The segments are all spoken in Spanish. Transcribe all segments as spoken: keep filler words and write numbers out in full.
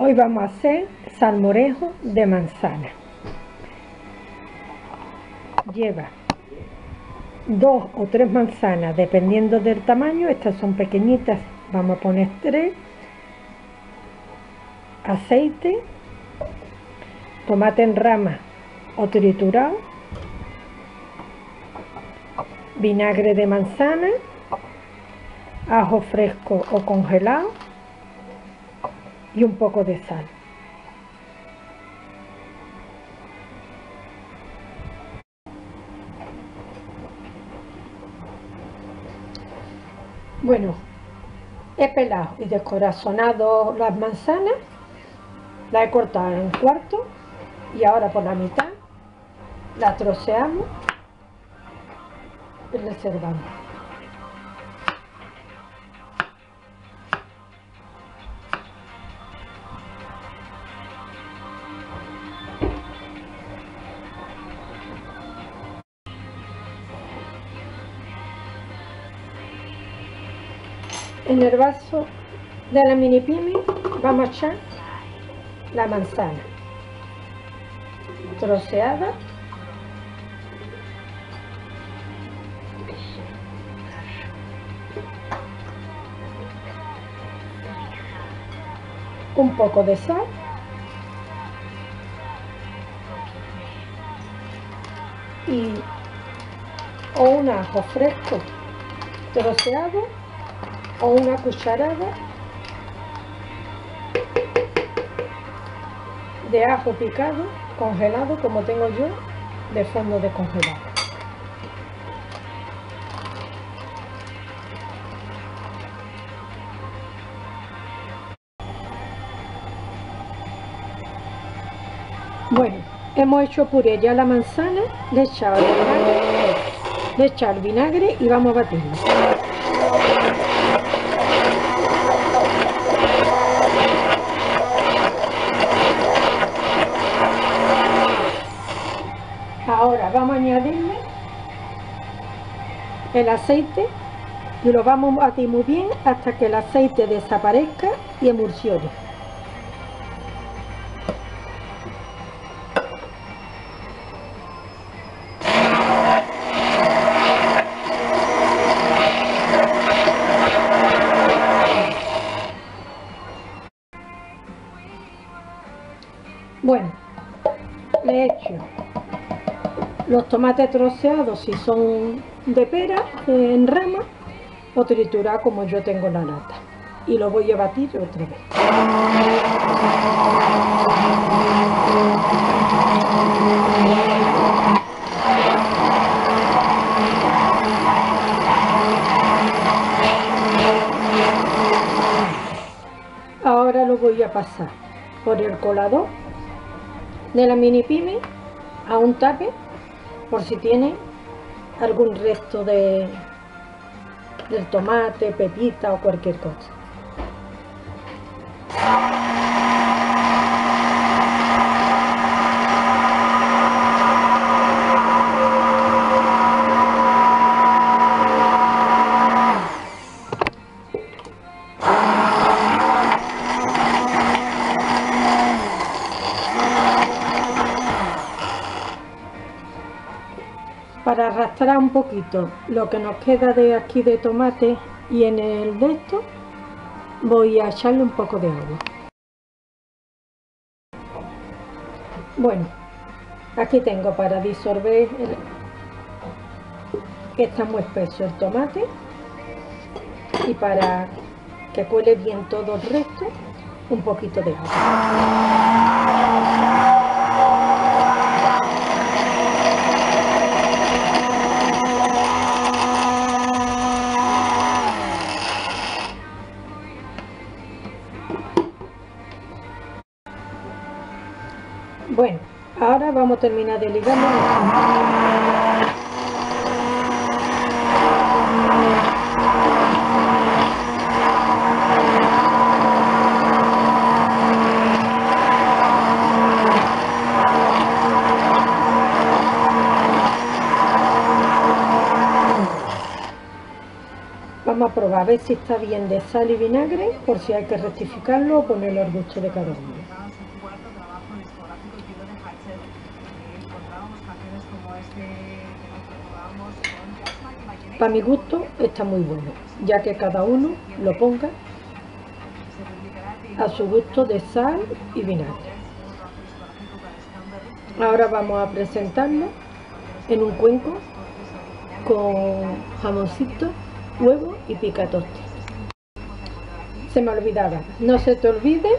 Hoy vamos a hacer salmorejo de manzana. Lleva dos o tres manzanas, dependiendo del tamaño. Estas son pequeñitas, vamos a poner tres. Aceite, tomate en rama o triturado, vinagre de manzana, ajo fresco o congelado y un poco de sal. Bueno, he pelado y descorazonado las manzanas, las he cortado en cuartos y ahora por la mitad la troceamos y reservamos. En el vaso de la Minipimer vamos a echar la manzana troceada . Un poco de sal y o un ajo fresco troceado o una cucharada de ajo picado, congelado, como tengo yo, de fondo de congelado. Bueno, hemos hecho puré ya la manzana, le he echado el vinagre, le he echado el vinagre y vamos a batirlo. Ahora vamos a añadirle el aceite y lo vamos a batir muy bien hasta que el aceite desaparezca y emulsione. Bueno, le echo los tomates troceados, si son de pera, en rama o triturado como yo tengo la lata, y lo voy a batir otra vez. Ahora lo voy a pasar por el colador de la Minipimer a un tupper, por si tiene algún resto de del tomate, pepita o cualquier cosa. Para arrastrar un poquito lo que nos queda de aquí de tomate y en el de esto voy a echarle un poco de agua. Bueno, aquí tengo para disolver, el... que está muy espeso el tomate, y para que cuele bien todo el resto, un poquito de agua. Bueno, ahora vamos a terminar de ligarlo. Vamos a probar. a ver si está bien de sal y vinagre, por si hay que rectificarlo o ponerlo al gusto de cada uno. Para mi gusto está muy bueno, ya que cada uno lo ponga a su gusto de sal y vinagre. Ahora vamos a presentarlo en un cuenco con jamoncito, huevo y picatoste. Se me olvidaba, no se te olvide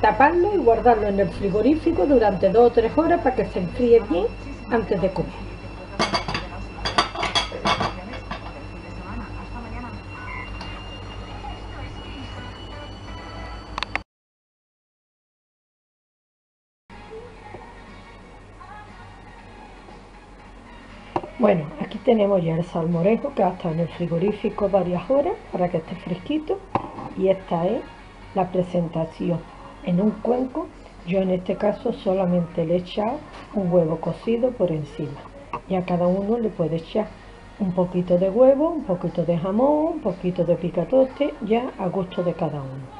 taparlo y guardarlo en el frigorífico durante dos o tres horas para que se enfríe bien antes de comer. Bueno, aquí tenemos ya el salmorejo que ha estado en el frigorífico varias horas para que esté fresquito, y esta es la presentación en un cuenco. Yo en este caso solamente le he echado un huevo cocido por encima, y a cada uno le puede echar un poquito de huevo, un poquito de jamón, un poquito de picatoste, ya a gusto de cada uno.